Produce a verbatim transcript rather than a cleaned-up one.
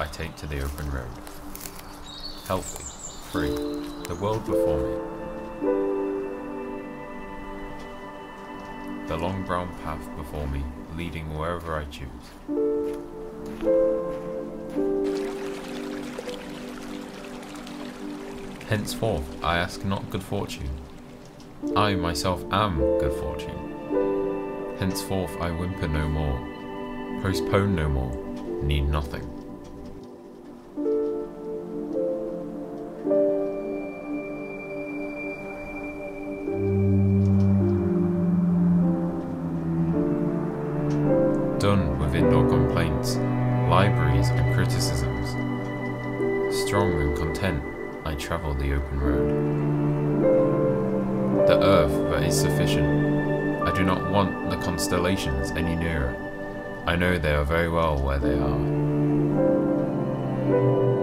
I take to the open road. Healthy, free, the world before me. The long brown path before me, leading wherever I choose. Henceforth, I ask not good fortune. I myself am good fortune. Henceforth, I whimper no more, postpone no more, need nothing. Done with indoor complaints, libraries and criticisms. Strong and content, I travel the open road. The earth that is sufficient. I do not want the constellations any nearer. I know they are very well where they are.